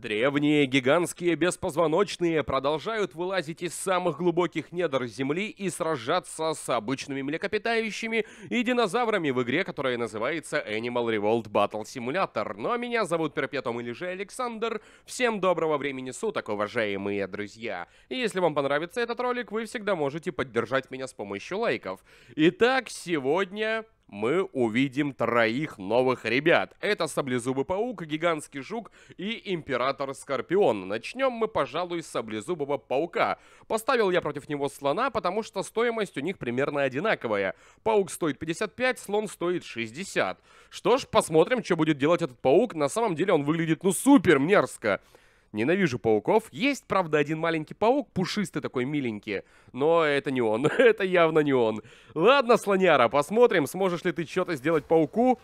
Древние гигантские беспозвоночные продолжают вылазить из самых глубоких недр Земли и сражаться с обычными млекопитающими и динозаврами в игре, которая называется Animal Revolt Battle Simulator. Но меня зовут Перпетум или же Александр. Всем доброго времени суток, уважаемые друзья. И если вам понравится этот ролик, вы всегда можете поддержать меня с помощью лайков. Итак, сегодня мы увидим троих новых ребят. Это Саблезубый Паук, Гигантский Жук и Император Скорпион. Начнем мы, пожалуй, с Саблезубого Паука. Поставил я против него слона, потому что стоимость у них примерно одинаковая. Паук стоит 55, слон стоит 60. Что ж, посмотрим, что будет делать этот паук. На самом деле он выглядит, ну, супер мерзко. Ненавижу пауков. Есть, правда, один маленький паук, пушистый такой, миленький. Но это не он, это явно не он. Ладно, слоняра, посмотрим, сможешь ли ты что-то сделать пауку.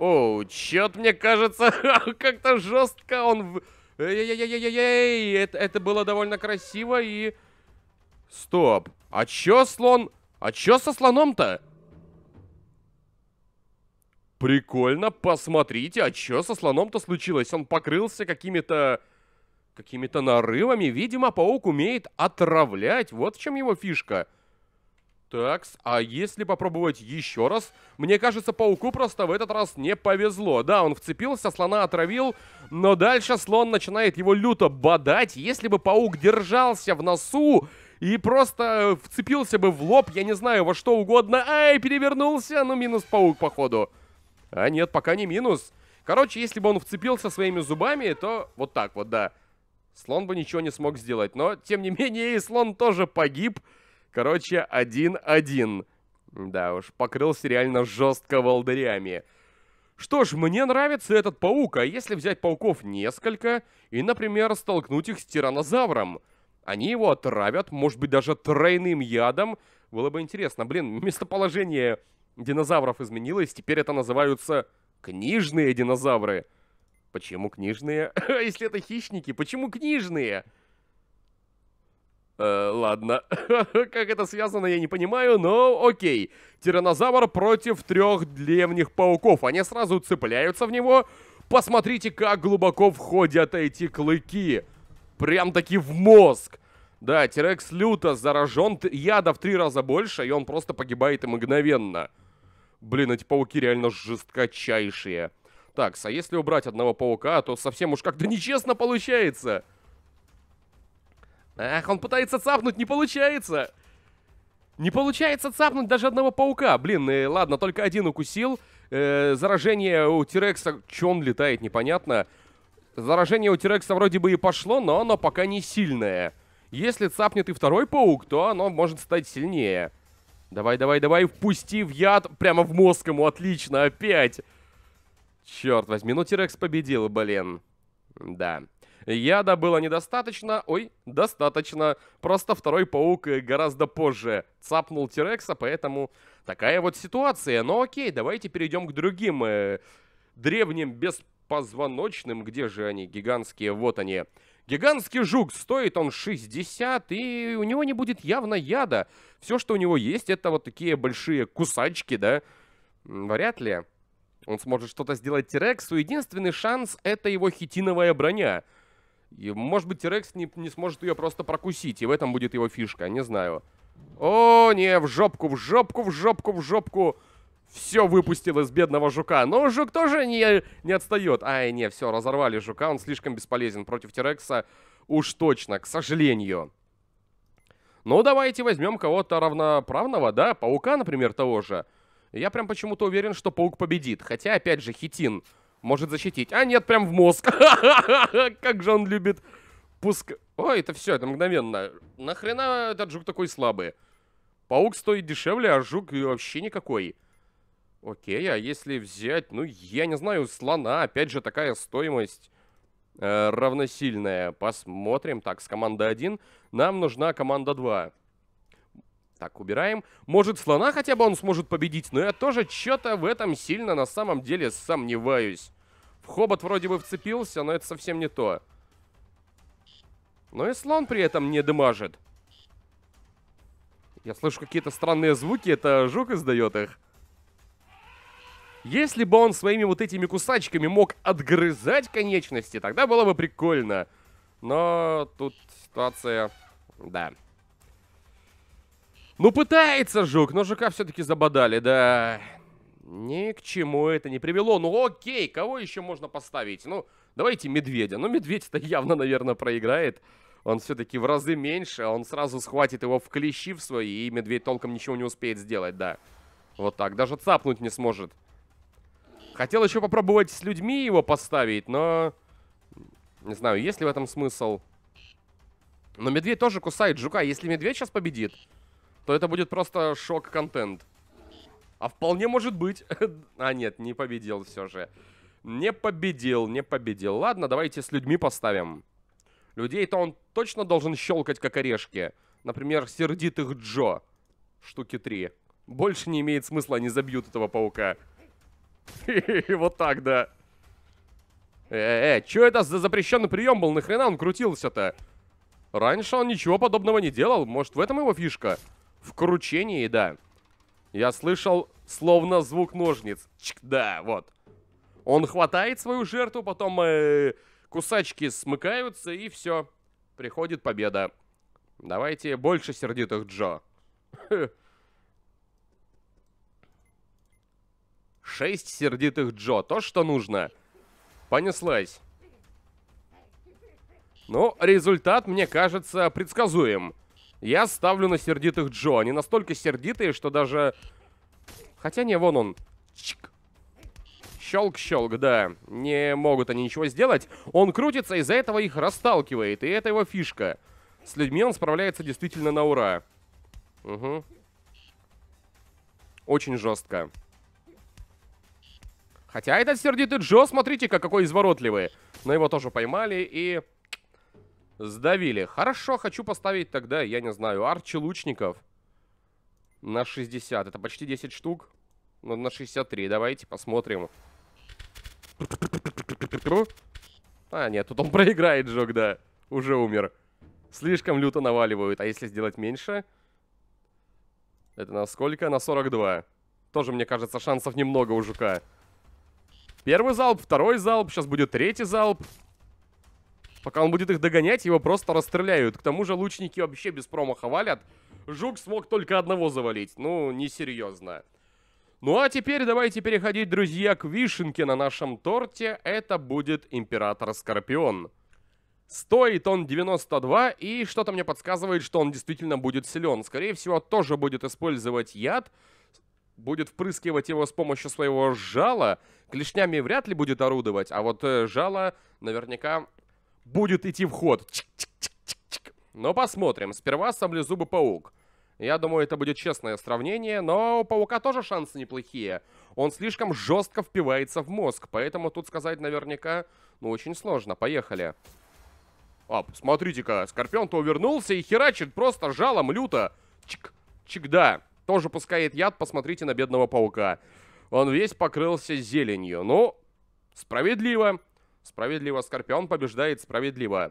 Оу, чё-то, мне кажется, как-то жестко он... Эй-эй-эй-эй-эй, это было довольно красиво и... Стоп, а чё слон... А чё со слоном-то? Прикольно, посмотрите, а чё со слоном-то случилось? Он покрылся какими-то нарывами. Видимо, паук умеет отравлять. Вот в чем его фишка. Так, а если попробовать еще раз? Мне кажется, пауку просто в этот раз не повезло. Да, он вцепился, слона отравил, но дальше слон начинает его люто бодать. Если бы паук держался в носу и просто вцепился бы в лоб, я не знаю, во что угодно. Ай, перевернулся. Ну, минус паук, походу. А нет, пока не минус. Короче, если бы он вцепился своими зубами, то вот так вот, да. Слон бы ничего не смог сделать, но, тем не менее, и слон тоже погиб. Короче, 1-1. Да уж, покрылся реально жестко волдырями. Что ж, мне нравится этот паук, а если взять пауков несколько и, например, столкнуть их с тиранозавром? Они его отравят, может быть, даже тройным ядом. Было бы интересно. Блин, местоположение динозавров изменилось, теперь это называются книжные динозавры. Почему книжные? Если это хищники, почему книжные? Ладно. Как это связано, я не понимаю, но окей. Тиранозавр против трех древних пауков. Они сразу цепляются в него. Посмотрите, как глубоко входят эти клыки. Прям-таки в мозг. Да, Тирекс люто заражен. Яда в 3 раза больше, и он просто погибает и мгновенно. Блин, эти пауки реально жесткочайшие. Так, а если убрать одного паука, то совсем уж как-то нечестно получается. Ах, он пытается цапнуть, не получается. Не получается цапнуть даже одного паука. Блин, ладно, только один укусил. Заражение у Тирекса... Чё он летает, непонятно. Заражение у Тирекса вроде бы и пошло, но оно пока не сильное. Если цапнет и второй паук, то оно может стать сильнее. Давай, давай, давай, впусти в яд прямо в мозг ему, отлично, опять. Черт возьми, ну Тирекс победил, блин. Да. Яда было недостаточно. Ой, достаточно. Просто второй паук гораздо позже цапнул Тирекса, поэтому такая вот ситуация. Но окей, давайте перейдем к другим древним беспозвоночным. Где же они? Гигантские, вот они. Гигантский жук, стоит он 60, и у него не будет явно яда. Все, что у него есть, это вот такие большие кусачки, да? Вряд ли он сможет что-то сделать Тирексу. Единственный шанс — это его хитиновая броня. И, может быть, Тирекс не сможет ее просто прокусить, и в этом будет его фишка, не знаю. О, не, в жопку, в жопку, в жопку, в жопку. Все выпустил из бедного жука. Но жук тоже не отстает. Ай, не, все, разорвали жука, он слишком бесполезен против Тирекса. Уж точно, к сожалению. Ну, давайте возьмем кого-то равноправного, да? Паука, например, того же. Я прям почему-то уверен, что паук победит. Хотя, опять же, хитин может защитить. А нет, прям в мозг. Как же он любит пуск... Ой, это все, это мгновенно. Нахрена этот жук такой слабый? Паук стоит дешевле, а жук вообще никакой. Окей, а если взять, ну, я не знаю, слона, опять же, такая стоимость равносильная. Посмотрим. Так, с команда 1 нам нужна команда 2. Так, убираем. Может, слона хотя бы он сможет победить, но я тоже что-то в этом сильно на самом деле сомневаюсь. В хобот вроде бы вцепился, но это совсем не то. Но и слон при этом не дымажит. Я слышу какие-то странные звуки, это жук издает их. Если бы он своими вот этими кусачками мог отгрызать конечности, тогда было бы прикольно. Но тут ситуация... Да. Ну пытается жук, но жука все-таки забодали, да. Ни к чему это не привело. Ну окей, кого еще можно поставить? Ну, давайте медведя. Ну медведь-то явно, наверное, проиграет. Он все-таки в разы меньше, он сразу схватит его в клещи в свои, и медведь толком ничего не успеет сделать, да. Вот так, даже цапнуть не сможет. Хотел еще попробовать с людьми его поставить, но... Не знаю, есть ли в этом смысл. Но медведь тоже кусает жука. Если медведь сейчас победит, то это будет просто шок-контент. А вполне может быть. А нет, не победил все же. Не победил, не победил. Ладно, давайте с людьми поставим. Людей-то он точно должен щелкать, как орешки. Например, сердитых Джо. Штуки 3. Больше не имеет смысла, они забьют этого паука. Вот так, да. Чё это за запрещенный прием был? Нахрена он крутился-то? Раньше он ничего подобного не делал. Может, в этом его фишка? В кручении, да. Я слышал, словно звук ножниц. Чик, да, вот. Он хватает свою жертву, потом... Кусачки смыкаются, и все. Приходит победа. Давайте больше сердитых Джо. 6 сердитых Джо. То, что нужно. Понеслась. Ну, результат, мне кажется, предсказуем. Я ставлю на сердитых Джо. Они настолько сердитые, что даже... Хотя не, вон он. Чик. Щелк-щелк, да. Не могут они ничего сделать. Он крутится, из-за этого их расталкивает. И это его фишка. С людьми он справляется действительно на ура. Угу. Очень жестко. Хотя этот сердитый Джо, смотрите-ка, какой изворотливый. Но его тоже поймали и... Сдавили. Хорошо, хочу поставить тогда, я не знаю, арчи лучников. На 60. Это почти 10 штук. Ну, на 63. Давайте посмотрим. А, нет, тут он проиграет, Жок, да. Уже умер. Слишком люто наваливают. А если сделать меньше? Это на сколько? На 42. Тоже, мне кажется, шансов немного у Жука. Первый залп, второй залп. Сейчас будет третий залп. Пока он будет их догонять, его просто расстреляют. К тому же лучники вообще без промаха валят. Жук смог только одного завалить. Ну, несерьезно. Ну а теперь давайте переходить, друзья, к вишенке на нашем торте. Это будет Император Скорпион. Стоит он 92, и что-то мне подсказывает, что он действительно будет силен. Скорее всего, тоже будет использовать яд. Будет впрыскивать его с помощью своего жала. Клешнями вряд ли будет орудовать, а вот жало наверняка будет идти в ход. Но посмотрим. Сперва саблезубый паук. Я думаю, это будет честное сравнение, но у паука тоже шансы неплохие. Он слишком жестко впивается в мозг, поэтому тут сказать наверняка, ну, очень сложно. Поехали. Оп, смотрите-ка, Скорпион-то увернулся и херачит просто жалом люто. Чик, чик, да. Тоже пускает яд, посмотрите на бедного паука. Он весь покрылся зеленью. Ну, справедливо. Справедливо, Скорпион побеждает справедливо.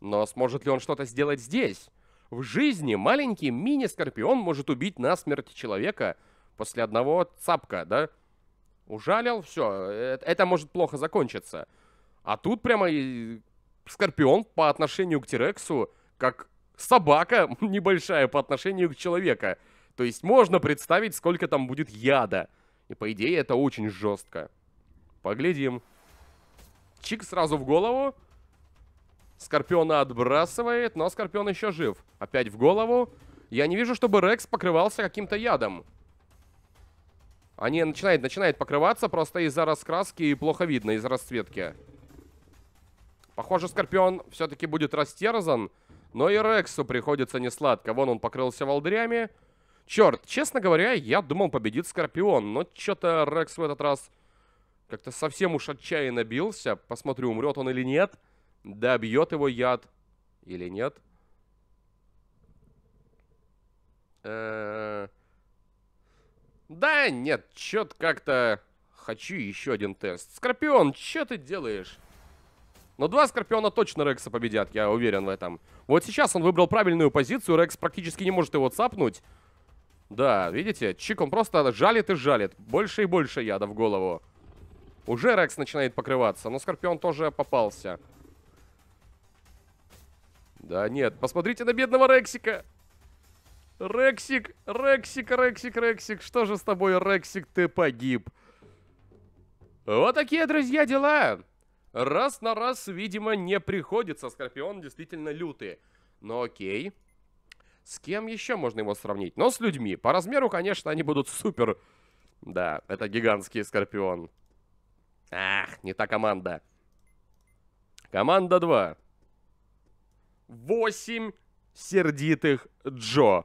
Но сможет ли он что-то сделать здесь? В жизни маленький мини-скорпион может убить насмерть человека после одного цапка, да? Ужалил, все, это может плохо закончиться. А тут прямо скорпион по отношению к Тирексу, как собака небольшая по отношению к человеку. То есть можно представить, сколько там будет яда. И по идее это очень жестко. Поглядим. Чик сразу в голову. Скорпиона отбрасывает, но Скорпион еще жив. Опять в голову. Я не вижу, чтобы Рекс покрывался каким-то ядом. А не, начинает покрываться просто из-за раскраски и плохо видно, из-за расцветки. Похоже, Скорпион все-таки будет растерзан, но и Рексу приходится несладко. Вон он покрылся волдырями. Черт, честно говоря, я думал, победит Скорпион, но что-то Рекс в этот раз как-то совсем уж отчаянно бился. Посмотрю, умрет он или нет. Да, бьет его яд. Или нет? Да, нет, чё-то как-то... Хочу еще один тест. Скорпион, чё ты делаешь? Но два Скорпиона точно Рекса победят, я уверен в этом. Вот сейчас он выбрал правильную позицию, Рекс практически не может его цапнуть. Да, видите, Чик, он просто жалит и жалит. Больше и больше яда в голову. Уже Рекс начинает покрываться, но Скорпион тоже попался. Да нет, посмотрите на бедного Рексика. Рексик, Рексик, Рексик, Рексик. Что же с тобой, Рексик, ты погиб. Вот такие, друзья, дела. Раз на раз, видимо, не приходится. Скорпион действительно лютый. Но окей. С кем еще можно его сравнить? Но с людьми. По размеру, конечно, они будут супер. Да, это гигантский Скорпион. Ах, не та команда. Команда 2. 8 сердитых Джо.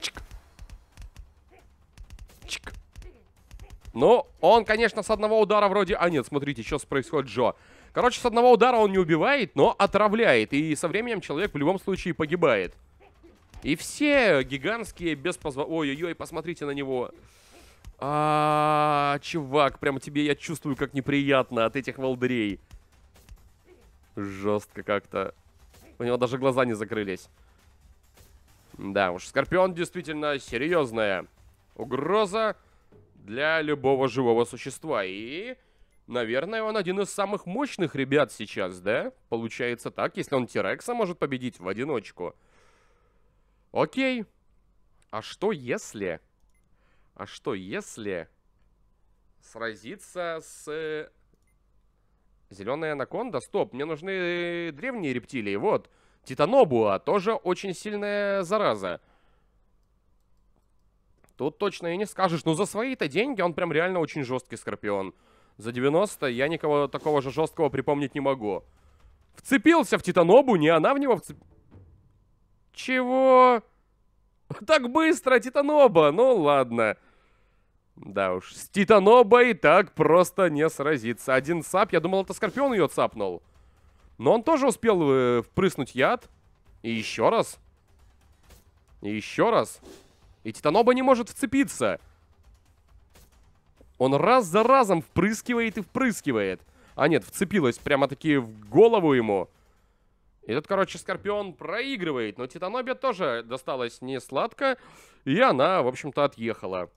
Чик. Чик. Ну, он, конечно, с одного удара вроде... А нет, смотрите, сейчас происходит Джо. Короче, с одного удара он не убивает, но отравляет. И со временем человек в любом случае погибает. И все гигантские ой-ой-ой, посмотрите на него. Чувак, прямо тебе я чувствую, как неприятно от этих волдырей. Жестко как-то. У него даже глаза не закрылись. Да уж, Скорпион действительно серьезная угроза для любого живого существа. И, наверное, он один из самых мощных ребят сейчас, да? Получается так, если он Тирекса может победить в одиночку. Окей. А что если... А что если сразиться с... Зеленая анаконда? Стоп, мне нужны древние рептилии. Вот, Титанобоа, тоже очень сильная зараза. Тут точно и не скажешь. Ну, за свои-то деньги он прям реально очень жесткий Скорпион. За 90 я никого такого же жесткого припомнить не могу. Вцепился в Титанобу, не она в него вцепилась. Чего? Так быстро, Титаноба! Ну, ладно. Да уж, с Титанобой так просто не сразиться. Один цап, я думал, это Скорпион ее цапнул. Но он тоже успел впрыснуть яд. И еще раз. И еще раз. И Титаноба не может вцепиться. Он раз за разом впрыскивает и впрыскивает. А нет, вцепилась прямо-таки в голову ему. И тут, короче, Скорпион проигрывает. Но Титанобе тоже досталось не сладко. И она, в общем-то, отъехала.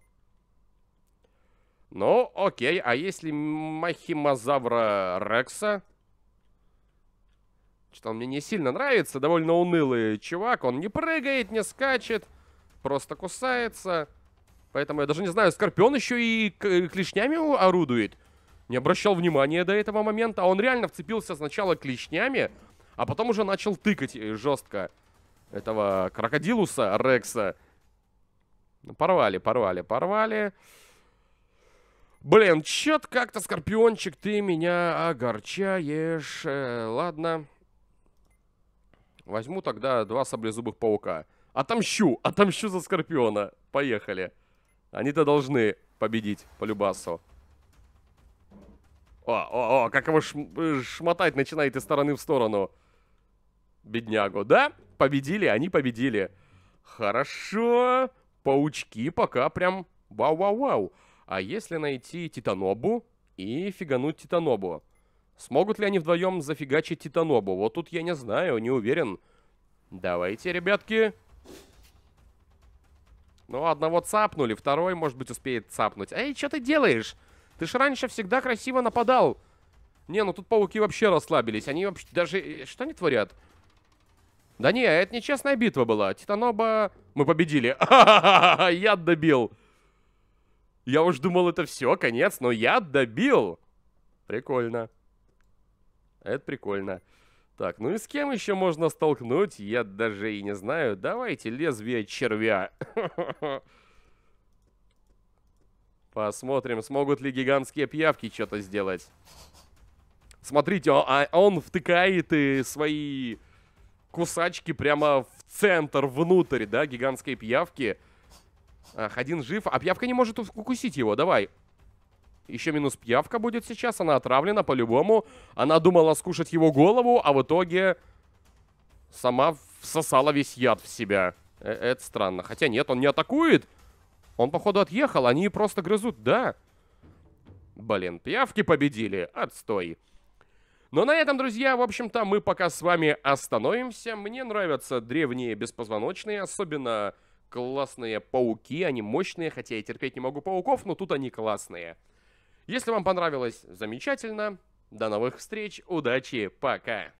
Ну, окей, а если Махимозавра Рекса? Что-то он мне не сильно нравится, довольно унылый чувак. Он не прыгает, не скачет, просто кусается. Поэтому я даже не знаю, Скорпион еще и клешнями орудует. Не обращал внимания до этого момента. А он реально вцепился сначала клешнями, а потом уже начал тыкать жестко этого Крокодилуса Рекса. Порвали, порвали, порвали. Блин, чё-то как-то, Скорпиончик, ты меня огорчаешь. Ладно. Возьму тогда 2 саблезубых паука. Отомщу, отомщу за Скорпиона. Поехали. Они-то должны победить по любасу. О, как его шмотать начинает из стороны в сторону. Беднягу, да? Победили, они победили. Хорошо. Паучки пока прям вау-вау-вау. А если найти Титанобу и фигануть Титанобу? Смогут ли они вдвоем зафигачить Титанобу? Вот тут я не знаю, не уверен. Давайте, ребятки. Ну, одного цапнули, второй, может быть, успеет цапнуть. Эй, что ты делаешь? Ты ж раньше всегда красиво нападал. Не, ну тут пауки вообще расслабились. Они вообще даже... Что они творят? Да не, это нечестная битва была. Титаноба... Мы победили. Я добил. Я уж думал, это все, конец, но я добил. Прикольно. Это прикольно. Так, ну и с кем еще можно столкнуть? Я даже и не знаю. Давайте лезвие червя. Посмотрим, смогут ли гигантские пиявки что-то сделать. Смотрите, он втыкает и свои кусачки прямо в центр, внутрь, да, гигантской пиявки. Ах, один жив. А пиявка не может укусить его. Давай. Еще минус пиявка будет сейчас. Она отравлена по-любому. Она думала скушать его голову, а в итоге сама всосала весь яд в себя. Это странно. Хотя нет, он не атакует. Он, походу, отъехал. Они просто грызут. Да. Блин, пиявки победили. Отстой. Но на этом, друзья, в общем-то, мы пока с вами остановимся. Мне нравятся древние беспозвоночные, особенно... классные пауки, они мощные, хотя я терпеть не могу пауков, но тут они классные. Если вам понравилось, замечательно. До новых встреч, удачи, пока!